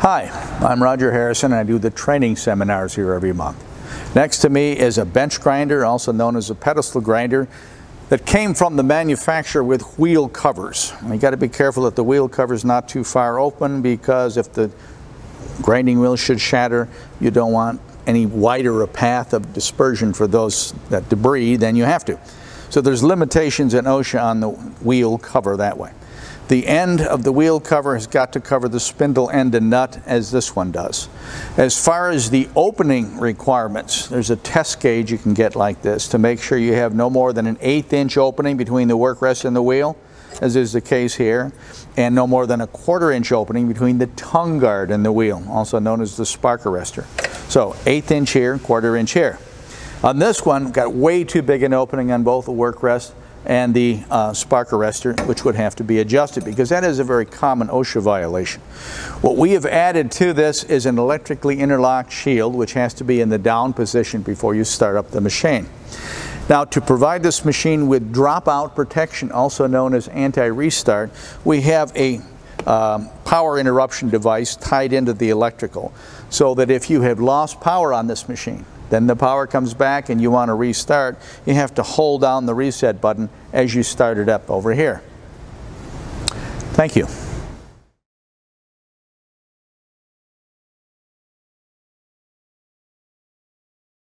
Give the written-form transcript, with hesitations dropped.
Hi, I'm Roger Harrison and I do the training seminars here every month. Next to me is a bench grinder, also known as a pedestal grinder, that came from the manufacturer with wheel covers. And you got to be careful that the wheel cover is not too far open, because if the grinding wheel should shatter, you don't want any wider a path of dispersion for that debris than you have to. So there's limitations in OSHA on the wheel cover that way. The end of the wheel cover has got to cover the spindle end and nut, as this one does. As far as the opening requirements, there's a test gauge you can get like this to make sure you have no more than an 1/8 inch opening between the work rest and the wheel, as is the case here, and no more than a 1/4 inch opening between the tongue guard and the wheel, also known as the spark arrestor. So 1/8 inch here, 1/4 inch here. On this one, got way too big an opening on both the work rest and the spark arrestor, which would have to be adjusted, because that is a very common OSHA violation. What we have added to this is an electrically interlocked shield, which has to be in the down position before you start up the machine. Now, to provide this machine with dropout protection, also known as anti-restart, we have a power interruption device tied into the electrical, so that if you have lost power on this machine, then the power comes back and you want to restart, you have to hold down the reset button as you start it up over here. Thank you.